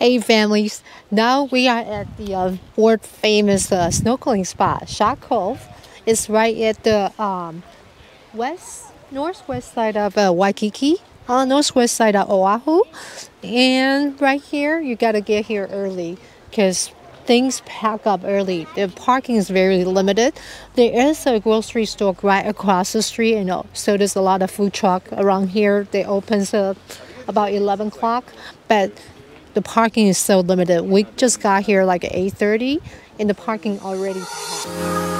Hey families, now we are at the world famous snorkeling spot, Shark Cove. It's right at the northwest side of Waikiki, northwest side of Oahu. And right here, you gotta get here early because things pack up early. The parking is very limited. There is a grocery store right across the street, you know, so there's a lot of food truck around here. They open about 11 o'clock, but the parking is so limited. We just got here like at 8:30 and the parking already passed.